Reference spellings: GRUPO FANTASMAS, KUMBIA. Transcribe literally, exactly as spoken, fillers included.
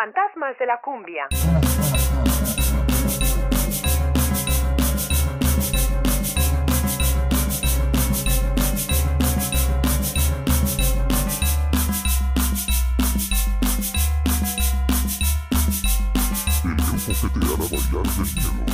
Fantasmas de la cumbia. El grupo que te hará bailar del miedo.